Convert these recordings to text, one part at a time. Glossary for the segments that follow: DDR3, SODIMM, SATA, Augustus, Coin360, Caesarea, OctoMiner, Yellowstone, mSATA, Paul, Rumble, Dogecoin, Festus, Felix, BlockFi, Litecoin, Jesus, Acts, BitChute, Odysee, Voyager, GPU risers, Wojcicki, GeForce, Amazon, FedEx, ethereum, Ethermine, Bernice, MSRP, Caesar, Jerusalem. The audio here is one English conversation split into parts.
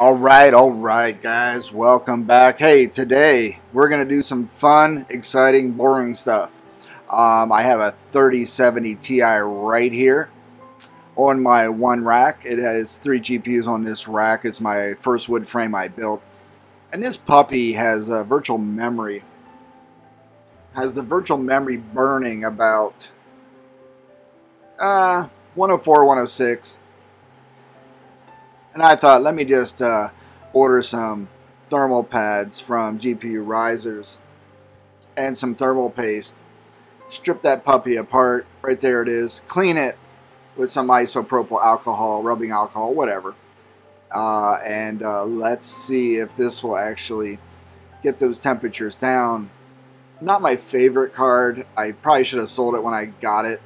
All right guys, welcome back. Hey, today we're gonna do some fun, exciting, boring stuff. I have a 3070 Ti right here on my one rack. It has three GPUs on this rack. It's my first wood frame I built, and this puppy has a virtual memory, has the virtual memory burning about 104 106. And I thought, let me just order some thermal pads from GPU risers and some thermal paste. Strip that puppy apart. Right there it is. Clean it with some isopropyl alcohol, rubbing alcohol, whatever. And let's see if this will actually get those temperatures down. Not my favorite card. I probably should have sold it when I got it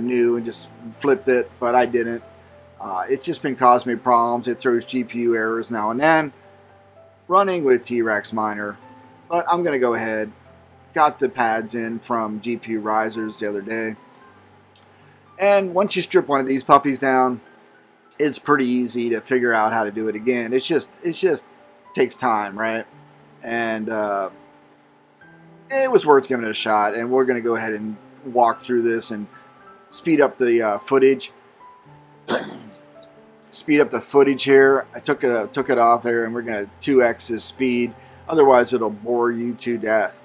new and just flipped it, but I didn't. It's just been causing me problems. It throws GPU errors now and then. Running with T-Rex Miner. But I'm going to go ahead. Got the pads in from GPU risers the other day. And once you strip one of these puppies down, it's pretty easy to figure out how to do it again. It just takes time, right? And it was worth giving it a shot. And we're going to go ahead and walk through this and speed up the footage. Speed up the footage here. I took it off there, and we're going to 2x this speed. Otherwise, it'll bore you to death.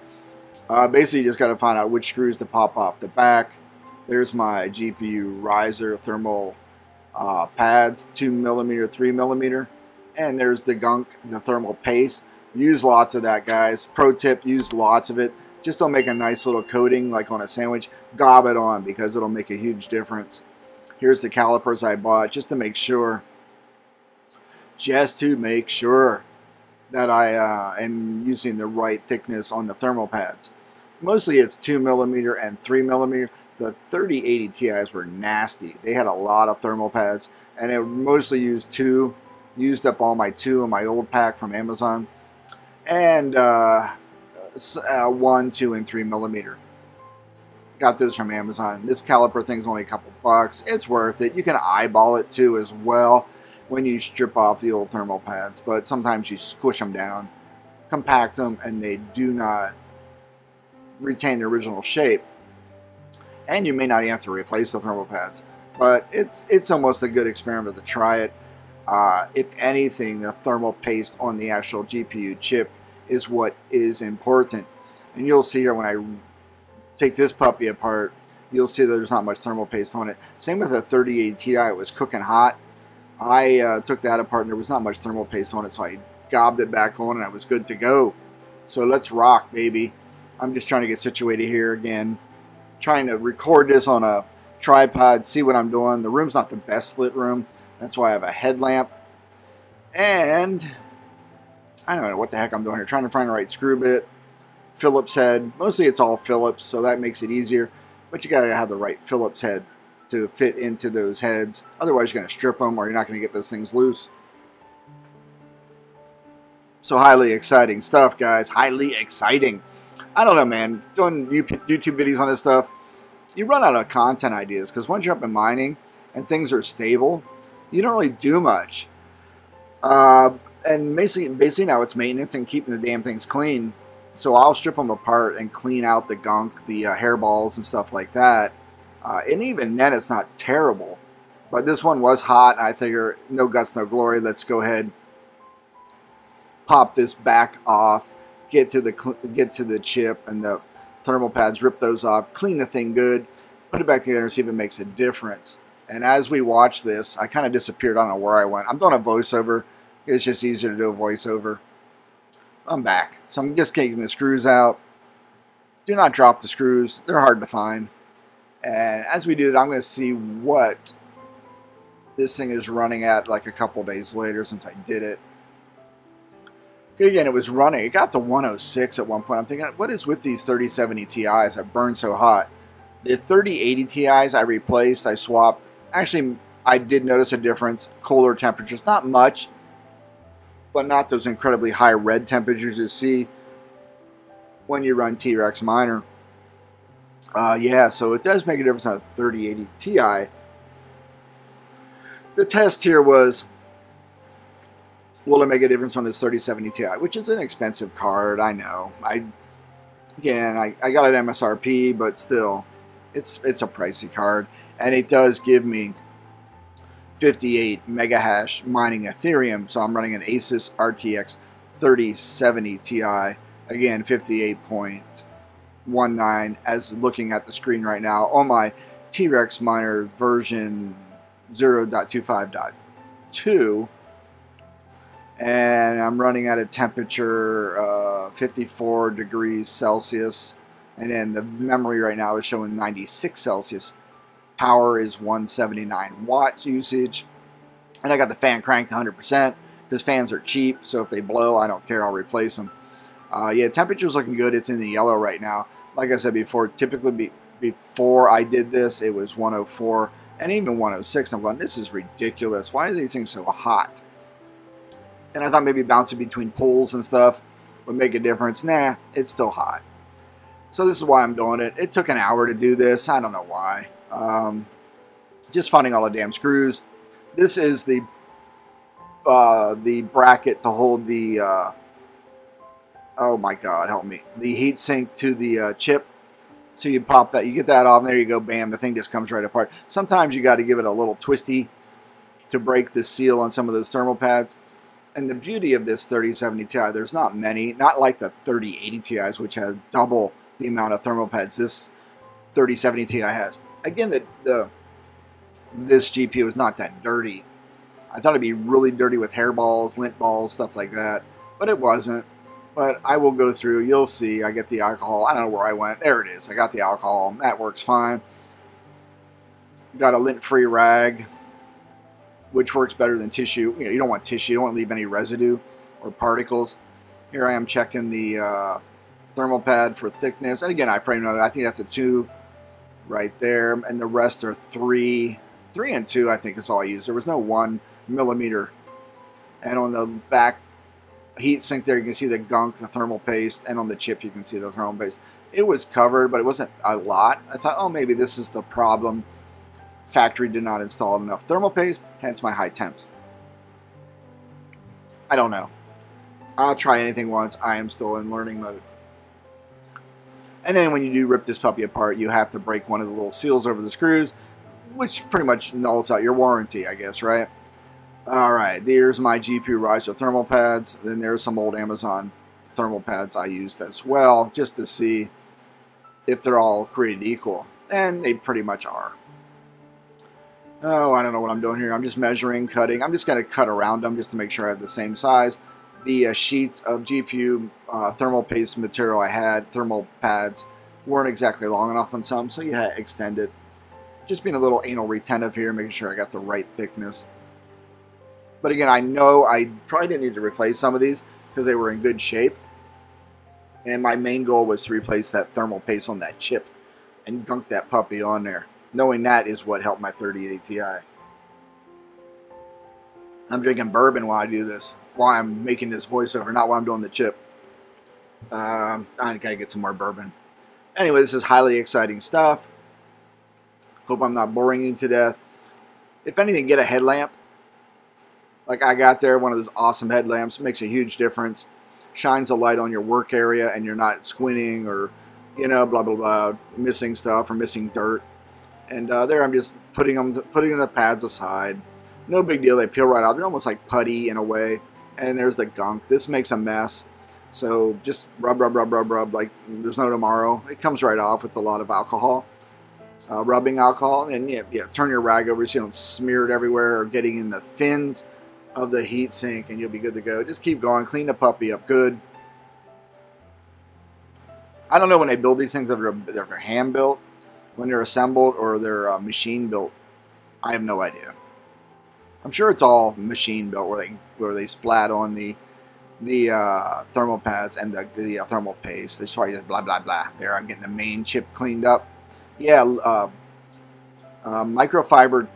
Basically, you just got to find out which screws to pop off the back. There's my GPU riser thermal pads, 2mm, 3mm. And there's the gunk, the thermal paste. Use lots of that, guys. Pro tip, use lots of it. Just don't make a nice little coating like on a sandwich. Gob it on, because it'll make a huge difference. Here's the calipers I bought just to make sure, that I am using the right thickness on the thermal pads. Mostly it's 2mm and 3mm. The 3080 Ti's were nasty. They had a lot of thermal pads, and I mostly used two. Used up all my two in my old pack from Amazon, and 1, 2, and 3mm. Got this from Amazon. This caliper thing's only a couple bucks. It's worth it. You can eyeball it too as well when you strip off the old thermal pads, but sometimes you squish them down, compact them, and they do not retain their original shape. And you may not have to replace the thermal pads, but it's almost a good experiment to try it. If anything, the thermal paste on the actual GPU chip is what is important. And you'll see here when I take this puppy apart, you'll see that there's not much thermal paste on it. Same with the 3080 Ti, it was cooking hot. I took that apart and there was not much thermal paste on it, so I gobbed it back on and I was good to go. So let's rock, baby. I'm just trying to get situated here again. Trying to record this on a tripod, see what I'm doing. The room's not the best lit room. That's why I have a headlamp. And I don't know what the heck I'm doing here. Trying to find the right screw bit. Phillips head. Mostly it's all Phillips, so that makes it easier. But you got to have the right Phillips head to fit into those heads. Otherwise, you're going to strip them, or you're not going to get those things loose. So highly exciting stuff, guys. Highly exciting. I don't know, man. Doing YouTube videos on this stuff, you run out of content ideas, because once you're up in mining and things are stable, you don't really do much. And basically now it's maintenance and keeping the damn things clean. So I'll strip them apart and clean out the gunk, the hairballs and stuff like that. And even then, it's not terrible. But this one was hot. I figure, no guts, no glory. Let's go ahead, pop this back off, get to the chip and the thermal pads, rip those off, clean the thing good, put it back together and see if it makes a difference. And as we watch this, I kind of disappeared. I don't know where I went. I'm doing a voiceover. It's just easier to do a voiceover. I'm back. So I'm just taking the screws out. Do not drop the screws. They're hard to find. And as we do that, I'm going to see what this thing is running at like a couple days later since I did it. Again, it was running. It got to 106 at one point. I'm thinking, what is with these 3070 Ti's that burn so hot? The 3080 Ti's I replaced, I swapped. Actually, I did notice a difference. Cooler temperatures. Not much, but not those incredibly high red temperatures you see when you run T-Rex Miner. Yeah, so it does make a difference on the 3080 Ti. The test here was Will it make a difference on this 3070 Ti, which is an expensive card? I know. Again, I got an MSRP, but still, it's a pricey card, and it does give me 58 megahash mining Ethereum. So I'm running an Asus RTX 3070 Ti, again 58.19, as looking at the screen right now on my T-Rex Miner version 0.25.2, and I'm running at a temperature 54 degrees Celsius, and then the memory right now is showing 96 Celsius. Power is 179 watts usage, and I got the fan cranked 100% because fans are cheap, so if they blow, I don't care, I'll replace them. Yeah, temperature's looking good. It's in the yellow right now. Like I said before, typically before I did this, it was 104 and even 106. I'm going, this is ridiculous. Why are these things so hot? And I thought maybe bouncing between pools and stuff would make a difference. Nah, it's still hot. So this is why I'm doing it. It took an hour to do this. I don't know why. Just finding all the damn screws. This is the bracket to hold the oh my god, help me, the heat sink to the chip. So you pop that, you get that off, and there you go, bam, the thing just comes right apart. Sometimes you got to give it a little twisty to break the seal on some of those thermal pads. And the beauty of this 3070 Ti, there's not many, not like the 3080 Ti's, which have double the amount of thermal pads this 3070 Ti has. Again, this GPU is not that dirty. I thought it'd be really dirty with hairballs, lint balls, stuff like that, but it wasn't. But I will go through. You'll see. I get the alcohol. I don't know where I went. There it is. I got the alcohol. That works fine. Got a lint-free rag, which works better than tissue. You know, you don't want tissue. You don't want to leave any residue or particles. Here I am checking the thermal pad for thickness. And again, I probably know that. I think that's a 2. Right there, and the rest are 3 and 2. I think is all I used. There was no 1 millimeter. And on the back heat sink there, you can see the gunk, the thermal paste, and on the chip you can see the thermal paste. It was covered, but it wasn't a lot. I thought, oh, maybe this is the problem. Factory did not install enough thermal paste, hence my high temps. I don't know. I'll try anything once. I am still in learning mode. And then when you do rip this puppy apart, you have to break one of the little seals over the screws, which pretty much nulls out your warranty, I guess, right? All right, there's my GPU riser thermal pads. Then there's some old Amazon thermal pads I used as well, just to see if they're all created equal. And they pretty much are. Oh, I don't know what I'm doing here. I'm just measuring, cutting. I'm just going to cut around them just to make sure I have the same size. The sheets of GPU thermal paste material I had, thermal pads, weren't exactly long enough on some, so you had to extend it. Just being a little anal retentive here, making sure I got the right thickness. But again, I know I probably didn't need to replace some of these because they were in good shape. And my main goal was to replace that thermal paste on that chip and gunk that puppy on there. Knowing that is what helped my 3080 Ti. I'm drinking bourbon while I do this. Why I'm making this voiceover, not why I'm doing the chip. I gotta get some more bourbon. Anyway, this is highly exciting stuff. Hope I'm not boring you to death. If anything, get a headlamp. Like I got there, one of those awesome headlamps. It makes a huge difference. Shines a light on your work area and you're not squinting or, you know, blah, blah, blah, missing stuff or missing dirt. And there I'm just putting the pads aside. No big deal. They peel right out. They're almost like putty in a way. And there's the gunk. This makes a mess. So just rub, rub, rub, rub, rub like there's no tomorrow. It comes right off with a lot of alcohol, rubbing alcohol. And yeah, turn your rag over so you don't smear it everywhere or getting in the fins of the heat sink, and you'll be good to go. Just keep going. Clean the puppy up good. I don't know when they build these things, if they're hand built, when they're assembled, or they're machine built. I have no idea. I'm sure it's all machine built, where they splat on the thermal pads and the thermal paste. They just probably just blah blah blah. There, I'm getting the main chip cleaned up. Yeah, microfiber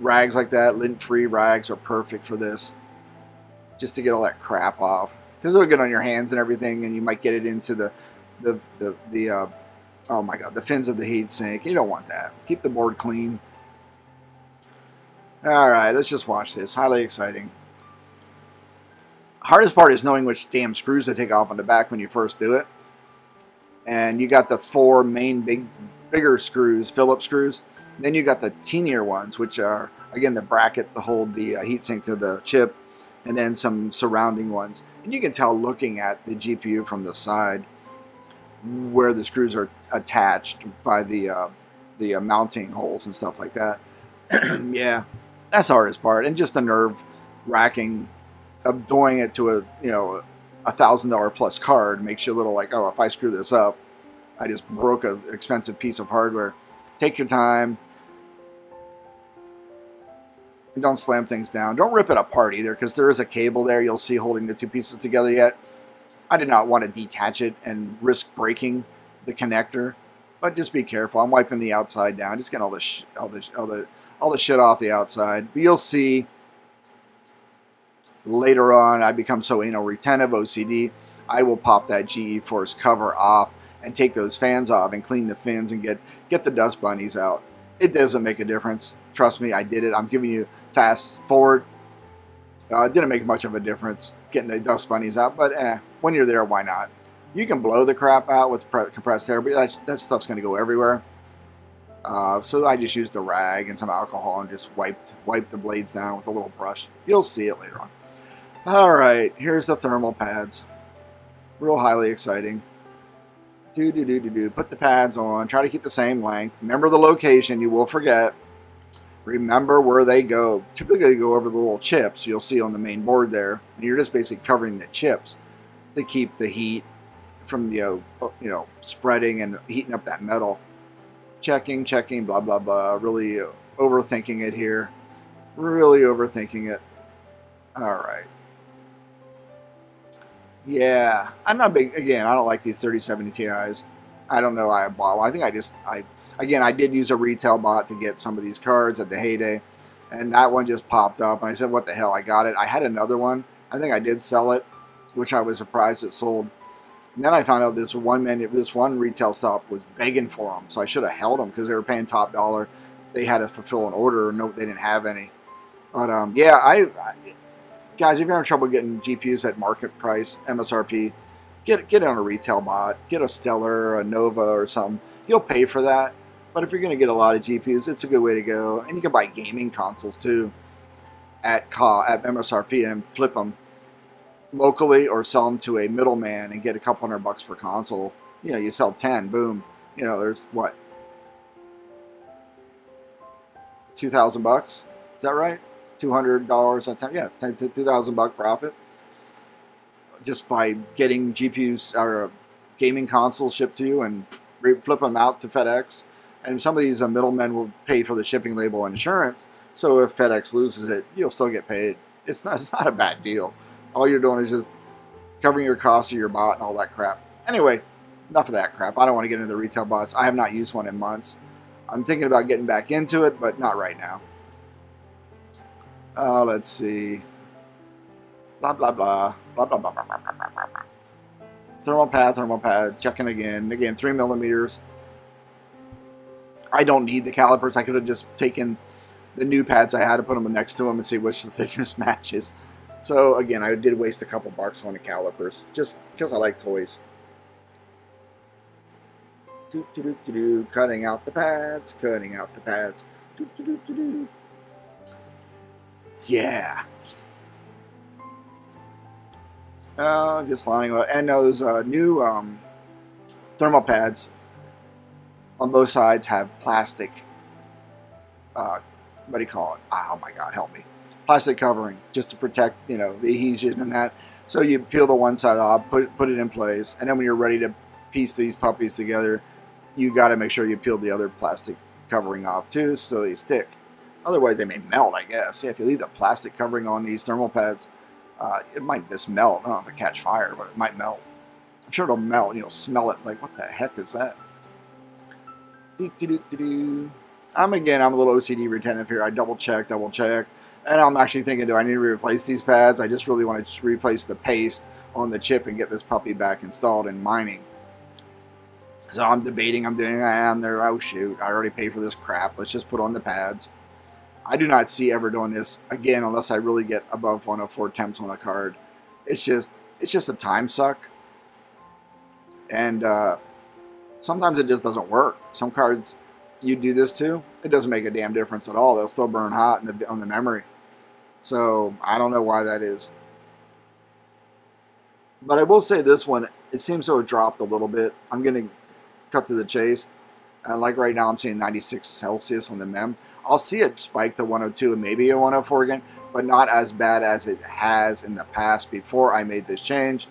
rags like that, lint-free rags are perfect for this, just to get all that crap off, because it'll get on your hands and everything, and you might get it into oh my god, the fins of the heat sink. You don't want that. Keep the board clean. All right, let's just watch this. Highly exciting. hardest part is knowing which damn screws to take off on the back when you first do it. And you got the four main bigger screws, Phillips screws. Then you got the teenier ones, which are, again, the bracket to hold the heatsink to the chip, and then some surrounding ones. And you can tell looking at the GPU from the side where the screws are attached by the mounting holes and stuff like that. Yeah, that's the hardest part, and just the nerve wracking of doing it to a, you know, $1,000 plus card makes you a little like, oh, if I screw this up, I just broke an expensive piece of hardware. Take your time. And don't slam things down. Don't rip it apart either, because there is a cable there you'll see holding the two pieces together yet. I did not want to detach it and risk breaking the connector, but just be careful. I'm wiping the outside down, just getting all the shit off the outside. But you'll see later on, I become so anal retentive, OCD, I will pop that GeForce cover off and take those fans off and clean the fins and get the dust bunnies out. It doesn't make a difference. Trust me, I did it. I'm giving you fast forward. It didn't make much of a difference getting the dust bunnies out, but when you're there, why not? You can blow the crap out with compressed air, but that stuff's going to go everywhere. So I just used a rag and some alcohol and just wiped the blades down with a little brush. You'll see it later on. All right, here's the thermal pads. Real highly exciting. Put the pads on. Try to keep the same length. Remember the location. You will forget. Remember where they go. Typically, they go over the little chips you'll see on the main board there. And you're just basically covering the chips to keep the heat from, you know, spreading and heating up that metal. Checking, blah, blah, blah. Really overthinking it here. Really overthinking it. All right. Yeah, I'm not big, again, I don't like these 3070 Ti's. I don't know, I bought one. I think I did use a retail bot to get some of these cards at the heyday, and that one just popped up, and I said, what the hell, I got it. I had another one. I think I did sell it, which I was surprised it sold. And then I found out this one retail shop was begging for them, so I should have held them because they were paying top dollar. They had to fulfill an order, no, they didn't have any. But yeah, guys, if you're having trouble getting GPUs at market price, MSRP, get on a retail bot. Get a Stellar, a Nova, or something. You'll pay for that. But if you're going to get a lot of GPUs, it's a good way to go. And you can buy gaming consoles, too, at MSRP and flip them locally or sell them to a middleman and get a couple $100 per console. You know, you sell 10, boom. You know, there's, what, $2,000? Is that right? $200 on time, yeah, $2,000 profit just by getting GPUs or gaming consoles shipped to you and flip them out to FedEx. And some of these middlemen will pay for the shipping label and insurance. So if FedEx loses it, you'll still get paid. It's not a bad deal. All you're doing is just covering your costs of your bot and all that crap. Anyway, enough of that crap. I don't want to get into the retail bots. I have not used one in months. I'm thinking about getting back into it, but not right now. Let's see. Blah, blah, blah. Blah, blah, blah, blah, blah, blah, blah, blah. Thermal pad. Checking again. Again, 3 millimeters. I don't need the calipers. I could have just taken the new pads I had and put them next to them and see which the thickness matches. So, again, I did waste a couple bucks on the calipers just because I like toys. Cutting out the pads. Cutting out the pads. Yeah. Just lining up. And those new thermal pads on both sides have plastic, what do you call it? Oh my God, help me. Plastic covering just to protect, you know, the adhesion and that. So you peel the one side off, put it in place. And then when you're ready to piece these puppies together, you got to make sure you peel the other plastic covering off too so they stick. Otherwise, they may melt, I guess. Yeah, if you leave the plastic covering on these thermal pads, it might just melt. I don't know if it catch fire, but it might melt. I'm sure it'll melt, and you'll smell it. Like, what the heck is that? I'm a little OCD retentive here. I double check, and I'm actually thinking, do I need to replace these pads? I just really want to replace the paste on the chip and get this puppy back installed and mining. So I'm debating. Oh shoot! I already paid for this crap. Let's just put on the pads. I do not see ever doing this again unless I really get above 104 temps on a card. it's just a time suck, and sometimes it just doesn't work. Some cards you do this to, it doesn't make a damn difference at all. They'll still burn hot on the memory. So I don't know why that is. But I will say this one, it seems to have dropped a little bit. I'm going to cut to the chase. Like right now, I'm seeing 96 Celsius on the mem. I'll see it spike to 102 and maybe a 104 again, but not as bad as it has in the past before I made this change.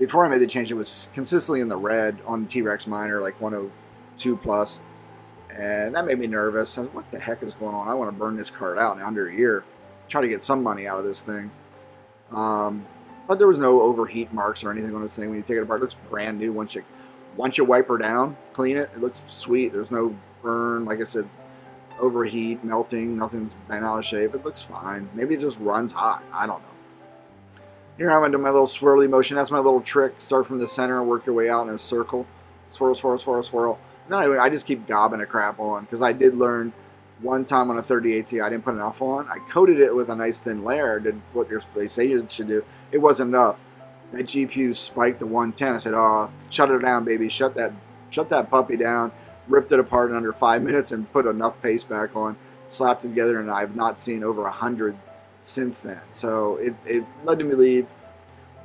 Before I made the change, it was consistently in the red on T-Rex Miner, like 102 plus. And that made me nervous. And what the heck is going on? I want to burn this card out in under a year. Try to get some money out of this thing. But there was no overheat marks or anything on this thing. When you take it apart, it looks brand new. Once you wipe her down, clean it, it looks sweet. There's no burn, like I said, overheat, melting, nothing's bent out of shape. It looks fine. Maybe it just runs hot. I don't know. Here I'm into my little swirly motion. That's my little trick. Start from the center and work your way out in a circle. Swirl, swirl, swirl, swirl. No, I just keep gobbing a crap on, because I did learn one time on a 3080 Ti, I didn't put enough on. I coated it with a nice thin layer, did what they say you should do. It wasn't enough. That GPU spiked to 110. I said, oh, shut her down, baby. Shut that puppy down. Ripped it apart in under 5 minutes and put enough paste back on. Slapped it together, and I've not seen over 100 since then. So it led me to believe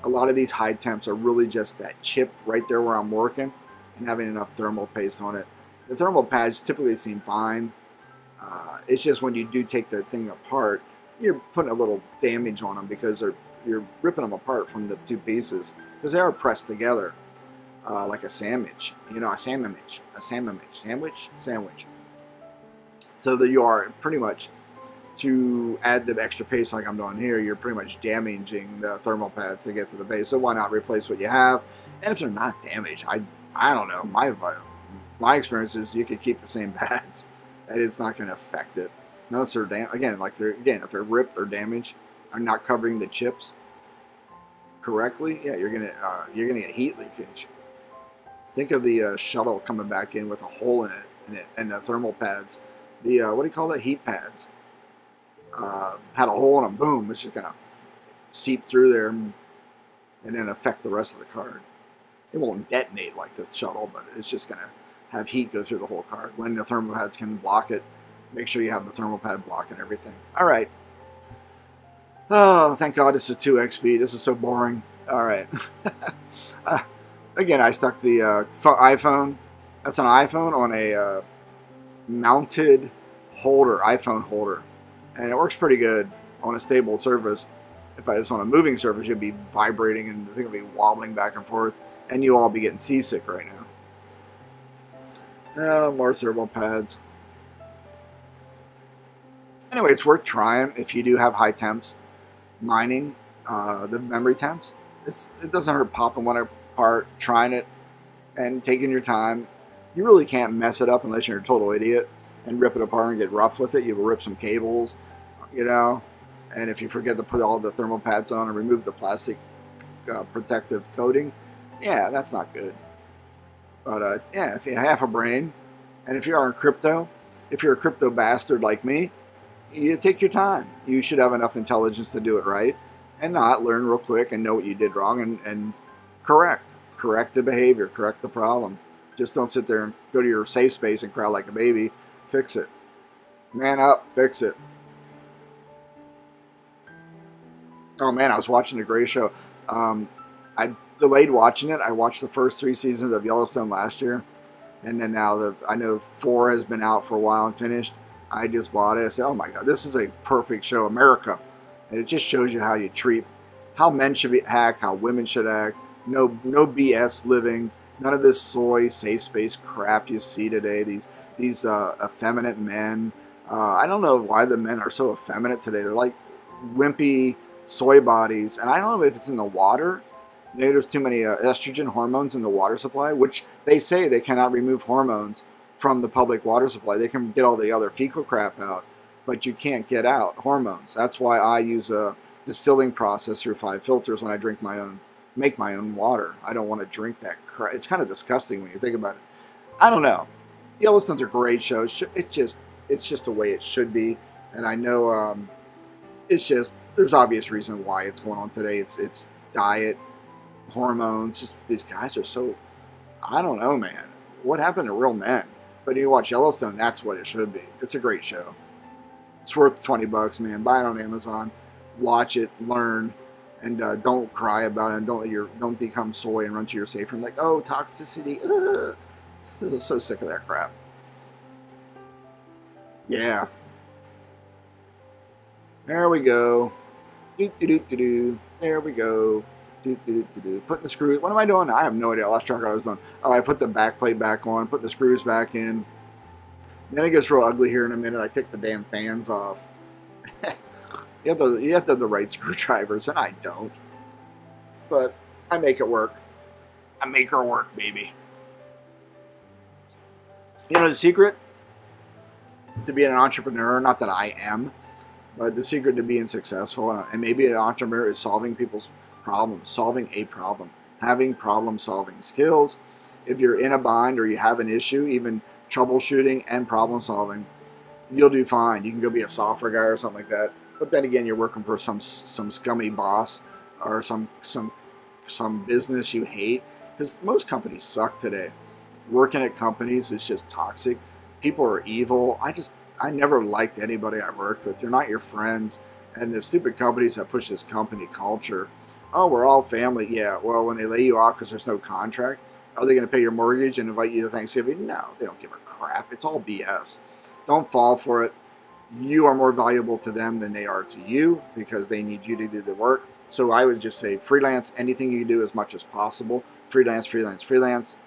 a lot of these high temps are really just that chip right there where I'm working, and having enough thermal paste on it. The thermal pads typically seem fine. It's just when you do take the thing apart, you're putting a little damage on them, because you're ripping them apart from the two pieces, because they are pressed together like a sandwich. You know, a sandwich. So that you are pretty much, to add the extra paste like I'm doing here, you're pretty much damaging the thermal pads to get to the base. So why not replace what you have? And if they're not damaged, I don't know. My experience is you could keep the same pads, and it's not going to affect it. Unless they're if they're ripped or damaged, or not covering the chips correctly, yeah, you're gonna get heat leakage. Think of the shuttle coming back in with a hole in it, and the thermal pads, the what do you call that? Heat pads had a hole in them. Boom! It's just gonna seep through there, and then affect the rest of the card. It won't detonate like this shuttle, but it's just going to have heat go through the whole card. When the thermal pads can block it, make sure you have the thermal pad blocking everything. All right. Oh, thank God this is 2x speed. This is so boring. All right. Again, I stuck the iPhone. That's an iPhone on a mounted holder, iPhone holder. And it works pretty good on a stable surface. If I was on a moving surface, you'd be vibrating, and I think it'd be wobbling back and forth. And you'll all be getting seasick right now. Oh, more thermal pads. Anyway, it's worth trying if you do have high temps mining, the memory temps. It doesn't hurt popping one apart, trying it, and taking your time. You really can't mess it up unless you're a total idiot and rip it apart and get rough with it. You will rip some cables, you know. And if you forget to put all the thermal pads on and remove the plastic protective coating, yeah, that's not good. But yeah, if you have a brain, and if you are in crypto, if you're a crypto bastard like me, you take your time. You should have enough intelligence to do it right, and not learn real quick and know what you did wrong, and correct the behavior, correct the problem. Just don't sit there and go to your safe space and cry like a baby. Fix it. Man up, fix it. Oh man, I was watching The Gray Show. I delayed watching it. I watched the first 3 seasons of Yellowstone last year, and then now I know 4 has been out for a while and finished. I just bought it. I said, oh my God, this is a perfect show, America. And it just shows you how you treat, how men should act, how women should act. No BS living, none of this soy safe space crap you see today. These effeminate men. I don't know why the men are so effeminate today. They're like wimpy soy bodies, and I don't know if it's in the water. Maybe there's too many estrogen hormones in the water supply, which they say they cannot remove hormones from the public water supply. They can get all the other fecal crap out, but you can't get out hormones. That's why I use a distilling process through 5 filters when I drink my own, make my own water. I don't want to drink that crap. It's kind of disgusting when you think about it. I don't know. Yellowstone's a great show. It's just the way it should be, and I know it's just there's obvious reason why it's going on today. It's diet, hormones. Just these guys are so, I don't know, man. What happened to real men? But you watch Yellowstone, that's what it should be. It's a great show. It's worth 20 bucks, man. Buy it on Amazon. Watch it, learn, and don't cry about it. And don't become soy and run to your safe room like, oh, toxicity. Ugh. I'm so sick of that crap. Yeah. There we go. Do do do do do. There we go. Do, do, do, do. Putting the screws. What am I doing? I have no idea. Last track I was on. Oh, I put the back plate back on. Put the screws back in. Then it gets real ugly here in a minute. I take the damn fans off. You have to have the right screwdrivers, and I don't. But I make it work. I make her work, baby. You know the secret to being an entrepreneur. Not that I am, but the secret to being successful and maybe an entrepreneur is solving people's problems, solving a problem, having problem-solving skills. If you're in a bind or you have an issue, even troubleshooting and problem-solving, you'll do fine. You can go be a software guy or something like that. But then again, you're working for some scummy boss or some business you hate, because most companies suck today. Working at companies is just toxic. People are evil. I never liked anybody I worked with. They're not your friends. And the stupid companies that push this company culture. Oh, we're all family. Yeah, well, when they lay you off because there's no contract, are they going to pay your mortgage and invite you to Thanksgiving? No, they don't give a crap. It's all BS. Don't fall for it. You are more valuable to them than they are to you because they need you to do the work. So I would just say freelance, anything you do as much as possible. Freelance, freelance, freelance.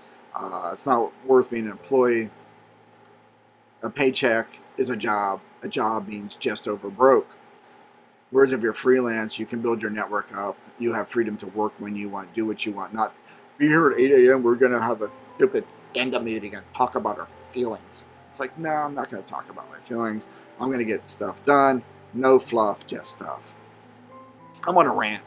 It's not worth being an employee. A paycheck is a job. A job means just over broke. Whereas if you're freelance, you can build your network up. You have freedom to work when you want, do what you want, not be here at 8 a.m. We're going to have a stupid stand-up meeting and talk about our feelings. It's like, no, I'm not going to talk about my feelings. I'm going to get stuff done. No fluff, just stuff. I'm on a rant.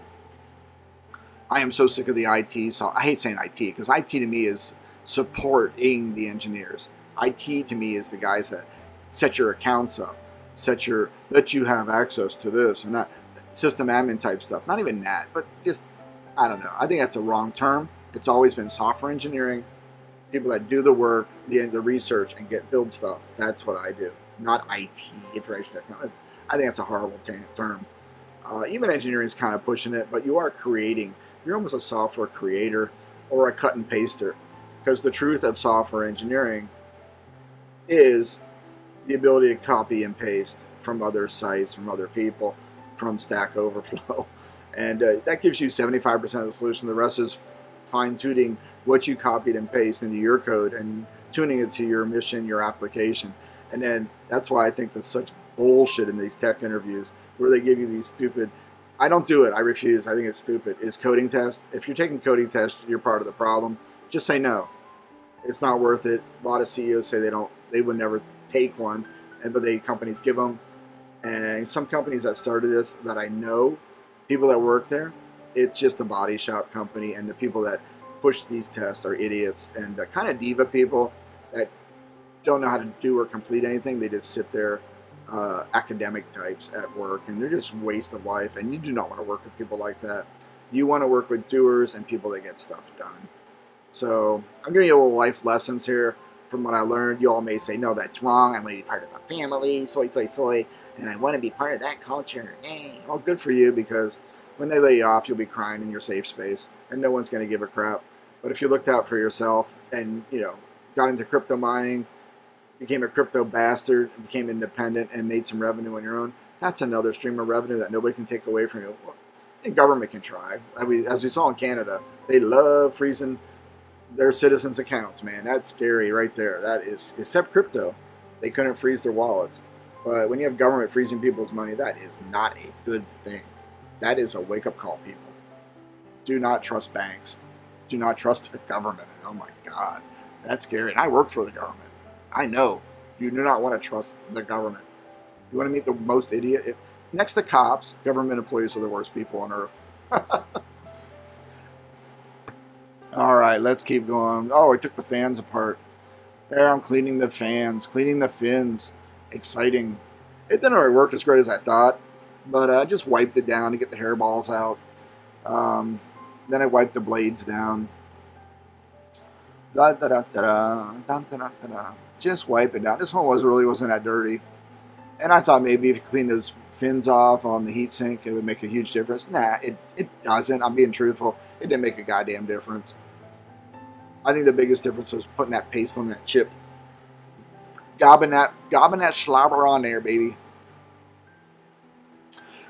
I am so sick of the IT. So I hate saying IT because IT to me is supporting the engineers. IT to me is the guys that set your accounts up, let you have access to this and that. System admin type stuff. Not even that, but just, I don't know. I think that's a wrong term. It's always been software engineering. People that do the work, the research, and build stuff. That's what I do. Not IT, information technology. I think that's a horrible term. Even engineering is kind of pushing it, but you are creating. You're almost a software creator or a cut and paster, because the truth of software engineering is the ability to copy and paste from other sites, from other people, from Stack Overflow, and that gives you 75% of the solution. The rest is fine-tuning what you copied and pasted into your code and tuning it to your mission, your application. And then that's why I think there's such bullshit in these tech interviews where they give you these stupid, I don't do it, I refuse, I think it's stupid, is coding test. If you're taking coding tests, you're part of the problem. Just say no. It's not worth it. A lot of CEOs say they would never take one, but companies give them. And some companies that started this that I know, people that work there, it's just a body shop company, and the people that push these tests are idiots and kind of diva people that don't know how to do or complete anything. They just sit there, academic types at work, and they're just a waste of life, and you do not want to work with people like that. You want to work with doers and people that get stuff done. So I'm giving you a little life lessons here from what I learned. You all may say, no, that's wrong. I want to be part of a family, soy, soy, soy, and I want to be part of that culture. Hey, well, good for you, because when they lay you off, you'll be crying in your safe space, and no one's going to give a crap. But if you looked out for yourself and, you know, got into crypto mining, became a crypto bastard, became independent, and made some revenue on your own, that's another stream of revenue that nobody can take away from you. And government can try. As we saw in Canada, they love freezing their citizens' accounts, man. That's scary right there. That is, except crypto, they couldn't freeze their wallets. But when you have government freezing people's money, that is not a good thing. That is a wake-up call, people. Do not trust banks. Do not trust the government. Oh my God, that's scary. And I worked for the government. I know. You do not want to trust the government. You want to meet the most idiot? Next to cops, government employees are the worst people on earth. All right, let's keep going. Oh, I took the fans apart. There, I'm cleaning the fans, cleaning the fins. Exciting. It didn't really work as great as I thought, but I just wiped it down to get the hairballs out. Then I wiped the blades down. Just wipe it down. This one really wasn't that dirty. And I thought maybe if you clean those fins off on the heat sink, it would make a huge difference. Nah, it doesn't. I'm being truthful. It didn't make a goddamn difference. I think the biggest difference was putting that paste on that chip. Gobbing that slobber on there, baby.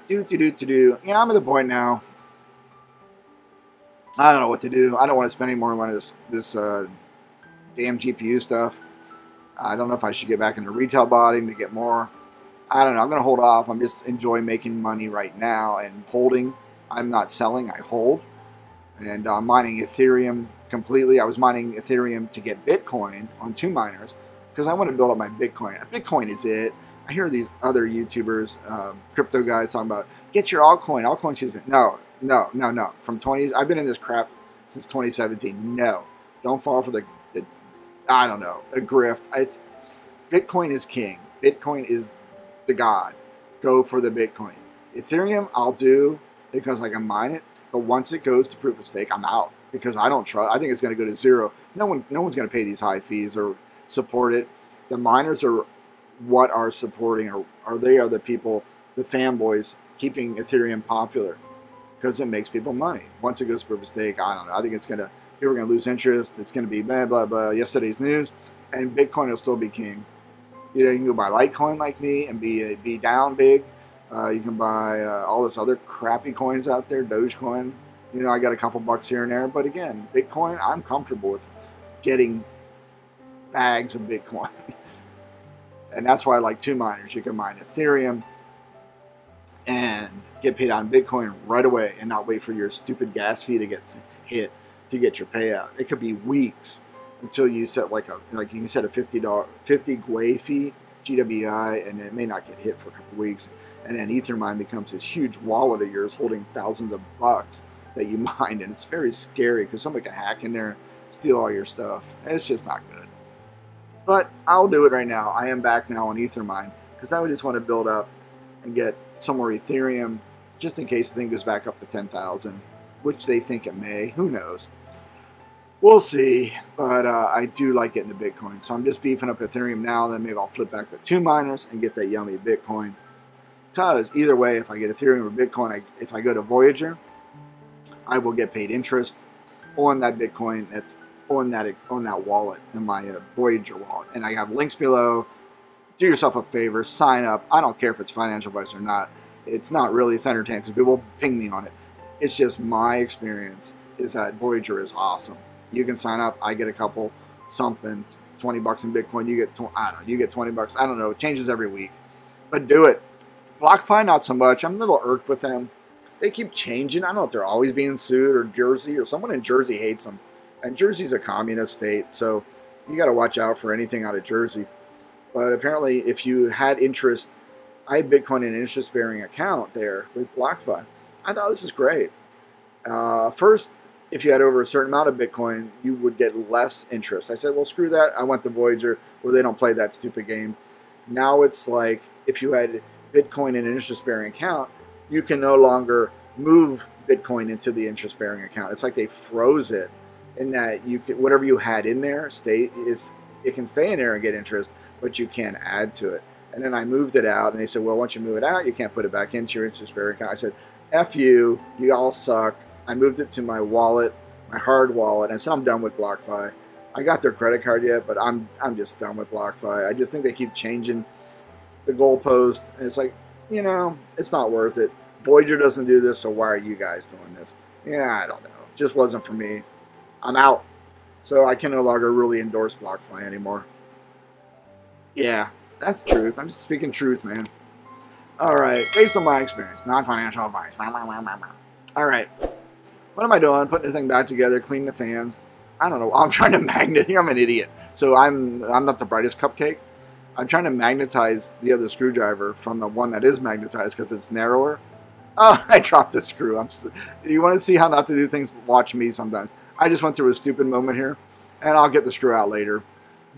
Yeah, I'm at the point now. I don't know what to do. I don't want to spend any more money on this damn GPU stuff. I don't know if I should get back into retail buying to get more. I don't know. I'm going to hold off. I'm just enjoying making money right now and holding. I'm not selling. I hold. And I'm mining Ethereum completely. I was mining Ethereum to get Bitcoin on two miners because I want to build up my Bitcoin. Bitcoin is it. I hear these other YouTubers, crypto guys talking about, get your altcoin. Altcoin season. No. No, no, no. From 20s, I've been in this crap since 2017. No, don't fall for the I don't know, a grift. Bitcoin is king. Bitcoin is the god. Go for the Bitcoin. Ethereum, I'll do because I can mine it. But once it goes to proof of stake, I'm out because I don't trust. I think it's going to go to zero. No one's going to pay these high fees or support it. The miners are what are supporting, or they are the people, the fanboys keeping Ethereum popular. Because it makes people money. Once it goes to proof of stake, I don't know. I think it's gonna, people are gonna lose interest. It's gonna be blah blah blah. Yesterday's news, and Bitcoin will still be king. You know, you can go buy Litecoin like me and be down big. You can buy all this other crappy coins out there, Dogecoin. You know, I got a couple bucks here and there, but again, Bitcoin, I'm comfortable with getting bags of Bitcoin, and that's why I like two miners. You can mine Ethereum and get paid on Bitcoin right away and not wait for your stupid gas fee to get hit to get your payout. It could be weeks until you set like you can set a $50 GWI fee, GWI, and it may not get hit for a couple of weeks. And then Ethermine becomes this huge wallet of yours holding thousands of bucks that you mined, and it's very scary because somebody can hack in there and steal all your stuff. It's just not good. But I'll do it right now. I am back now on Ethermine because I would just want to build up and get some more Ethereum, just in case the thing goes back up to 10,000, which they think it may. Who knows? We'll see. But I do like getting the Bitcoin, so I'm just beefing up Ethereum now. Then maybe I'll flip back to two miners and get that yummy Bitcoin. Because either way, if I get Ethereum or Bitcoin, if I go to Voyager, I will get paid interest on that Bitcoin that's on that wallet in my Voyager wallet, and I have links below. Do yourself a favor, sign up. I don't care if it's financial advice or not. It's not really, it's entertaining because people ping me on it. It's just my experience is that Voyager is awesome. You can sign up. I get a couple something, 20 bucks in Bitcoin. You get, I don't know, you get 20 bucks. I don't know. It changes every week, but do it. BlockFi, not so much. I'm a little irked with them. They keep changing. I don't know if they're always being sued, or Jersey, or someone in Jersey hates them. And Jersey's a communist state, so you got to watch out for anything out of Jersey. But apparently, if you had interest, I had Bitcoin in an interest-bearing account there with BlockFi. I thought this is great. First, if you had over a certain amount of Bitcoin, you would get less interest. I said, well, screw that. I went to Voyager where they don't play that stupid game. Now it's like if you had Bitcoin in an interest-bearing account, you can no longer move Bitcoin into the interest-bearing account. It's like they froze it in that you could, whatever you had in there, it can stay in there and get interest, but you can't add to it. And then I moved it out, and they said, well, once you move it out, you can't put it back into your interest-bearing account. I said, F you, you all suck. I moved it to my wallet, my hard wallet, and I said, I'm done with BlockFi. I got their credit card yet, but I'm just done with BlockFi. I just think they keep changing the goalpost, and it's like, you know, it's not worth it. Voyager doesn't do this, so why are you guys doing this? Yeah, I don't know. It just wasn't for me. I'm out. So I can no longer really endorse BlockFi anymore. Yeah, that's truth. I'm just speaking truth, man. All right, based on my experience, not financial advice. All right, what am I doing? Putting this thing back together, cleaning the fans. I don't know. I'm trying to magnet. I'm an idiot, so I'm not the brightest cupcake. I'm trying to magnetize the other screwdriver from the one that is magnetized because it's narrower. Oh, I dropped the screw. You want to see how not to do things? Watch me sometimes. I just went through a stupid moment here, and I'll get the screw out later.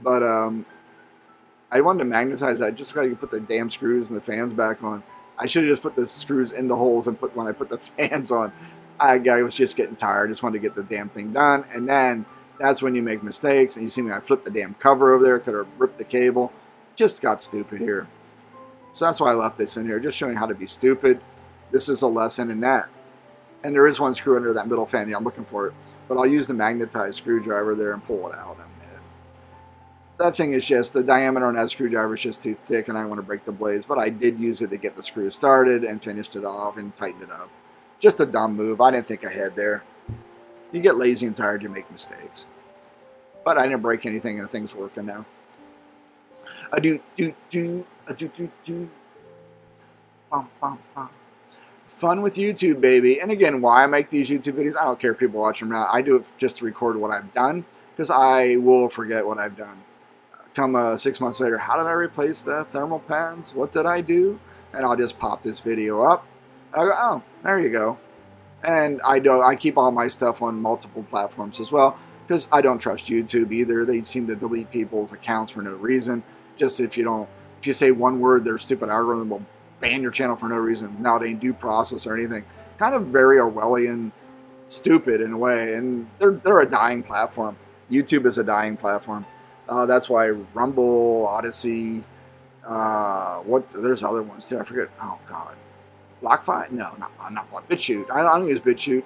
But I wanted to magnetize that. I just got to put the damn screws and the fans back on. I should have just put the screws in the holes and put when I put the fans on. I was just getting tired. Just wanted to get the damn thing done. And then that's when you make mistakes. And you see me, I flipped the damn cover over there. Could have ripped the cable. Just got stupid here. So that's why I left this in here. Just showing how to be stupid. This is a lesson in that. And there is one screw under that middle fan. Yeah, I'm looking for it. But I'll use the magnetized screwdriver there and pull it out in a minute. That thing is just, the diameter on that screwdriver is just too thick and I want to break the blades. But I did use it to get the screw started and finished it off and tightened it up. Just a dumb move. I didn't think ahead there. You get lazy and tired, you make mistakes. But I didn't break anything and the thing's working now. Bum, bum, bum. Fun with YouTube, baby. And again, why I make these YouTube videos, I don't care if people watch them or not. I do it just to record what I've done because I will forget what I've done. Come 6 months later, how did I replace the thermal pads? What did I do? And I'll just pop this video up. I go, oh, there you go. And I keep all my stuff on multiple platforms as well because I don't trust YouTube either. They seem to delete people's accounts for no reason. Just if you say one word, their stupid algorithm will ban your channel for no reason. Now they ain't due process or anything. Kind of very Orwellian, stupid in a way. And they're a dying platform. YouTube is a dying platform. That's why Rumble, Odysee, there's other ones too. I forget. Oh God. BlockFi? No, not BlockFi. BitChute. I don't use BitChute,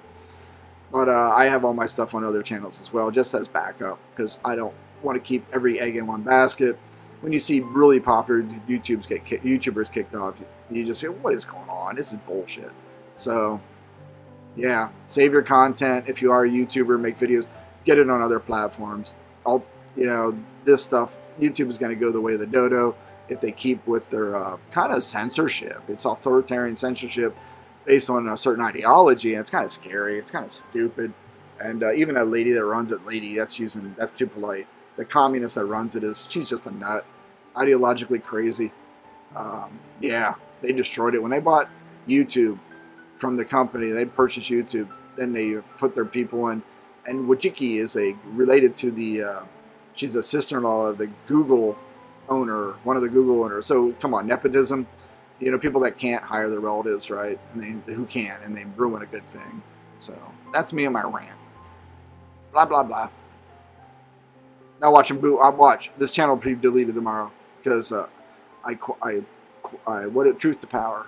but I have all my stuff on other channels as well, just as backup, because I don't want to keep every egg in one basket. When you see really popular YouTubers kicked off, you just say, what is going on? This is bullshit. So, yeah, save your content. If you are a YouTuber, make videos, get it on other platforms. This stuff, YouTube is going to go the way of the dodo. If they keep with their kind of censorship. It's authoritarian censorship based on a certain ideology, and it's kind of scary. It's kind of stupid. And even a lady that runs it, that's too polite. The communist that runs it she's just a nut, ideologically crazy. Yeah, they destroyed it. When they bought YouTube from the company, they purchased YouTube, then they put their people in. And Wojcicki is related to the, she's a sister-in-law of the Google owner, one of the Google owners. So come on, nepotism, people that can't hire their relatives, right? And who can, and they ruin a good thing. So that's me and my rant. Blah, blah, blah. Now watch them boo. I'll watch. This channel will be deleted tomorrow because truth to power.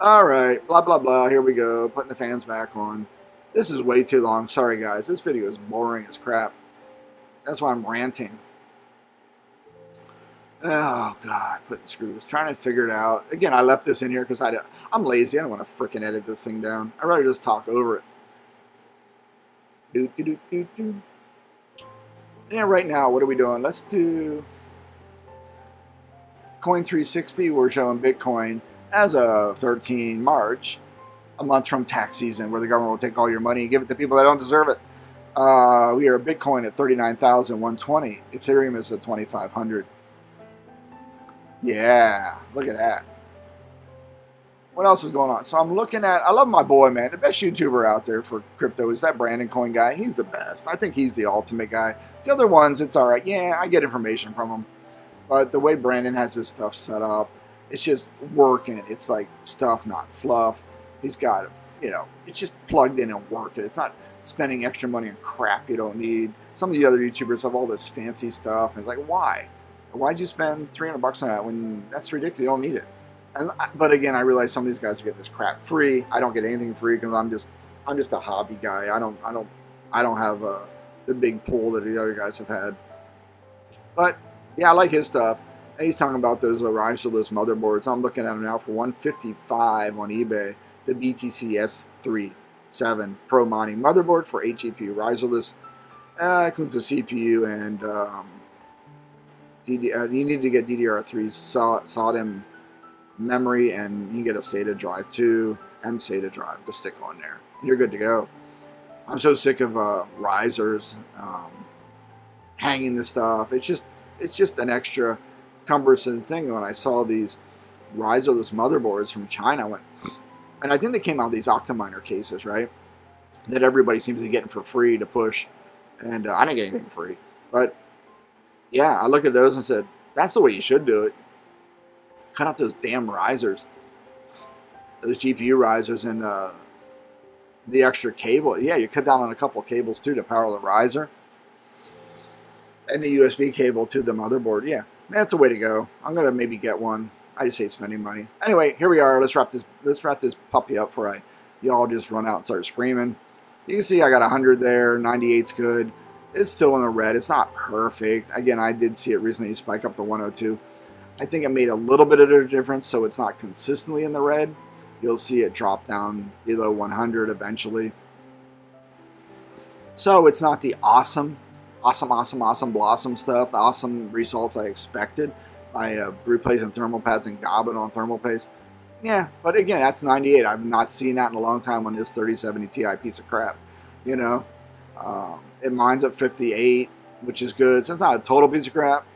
All right, blah, blah, blah. Here we go. Putting the fans back on. This is way too long. Sorry, guys. This video is boring as crap. That's why I'm ranting. Oh God, putting screws, trying to figure it out. Again, I left this in here because I'm lazy. I don't want to freaking edit this thing down. I'd rather just talk over it. Do, do, do, do, do. And right now, what are we doing? Let's do Coin360. We're showing Bitcoin as of 13 March, a month from tax season, where the government will take all your money and give it to people that don't deserve it. We are Bitcoin at 39,120. Ethereum is at 2,500. Yeah, look at that. What else is going on? So I'm looking at, I love my boy, man. The best YouTuber out there for crypto is that Brandon Coin guy. He's the best. I think he's the ultimate guy. The other ones, it's all right. Yeah, I get information from him. But the way Brandon has his stuff set up, it's just working. It's like stuff, not fluff. He's got, it's just plugged in and working. It's not spending extra money on crap you don't need. Some of the other YouTubers have all this fancy stuff. And it's like, why? Why'd you spend $300 on that when that's ridiculous? You don't need it. But again, I realize some of these guys get this crap free. I don't get anything free because I'm just a hobby guy. I don't have the big pool that the other guys have had. But yeah, I like his stuff. And he's talking about those riserless motherboards. I'm looking at them now for $155 on eBay. The BTC S37 Pro mining motherboard for GPU riserless. Includes the CPU and. You need to get DDR3 SODIMM memory, and you get a SATA drive too, mSATA drive to stick on there. You're good to go. I'm so sick of risers hanging this stuff. It's just an extra cumbersome thing. When I saw these riserless motherboards from China, and I think they came out of these OctoMiner cases, right? That everybody seems to be getting for free to push, and I didn't get anything free, but. Yeah, I look at those and said, that's the way you should do it. Cut out those damn risers. Those GPU risers and the extra cable. Yeah, you cut down on a couple of cables too to power the riser and the USB cable to the motherboard. Yeah, that's a way to go. I'm gonna maybe get one. I just hate spending money. Anyway, here we are. Let's wrap this puppy up before I y'all just run out and start screaming. You can see I got 100 there. 98's good. It's still in the red. It's not perfect. Again, I did see it recently spike up to 102. I think it made a little bit of a difference, so it's not consistently in the red. You'll see it drop down below 100 eventually. So it's not the awesome blossom stuff, the awesome results I expected by replacing thermal pads and gobbling on thermal paste. Yeah, but again, that's 98. I've not seen that in a long time on this 3070 Ti piece of crap. You know, it mines up 58, which is good. So it's not a total piece of crap.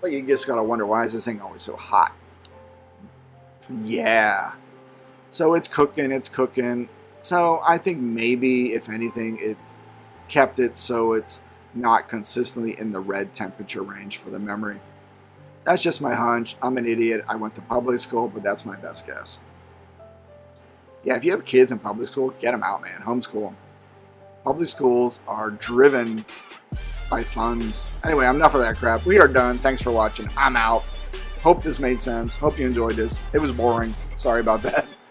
But you just gotta wonder, why is this thing always so hot? Yeah. So it's cooking, it's cooking. So I think maybe, if anything, it's kept it so it's not consistently in the red temperature range for the memory. That's just my hunch. I'm an idiot. I went to public school, but that's my best guess. Yeah, if you have kids in public school, get them out, man. Homeschool them. Public schools are driven by funds. Anyway, enough of that crap. We are done. Thanks for watching. I'm out. Hope this made sense. Hope you enjoyed this. It was boring. Sorry about that.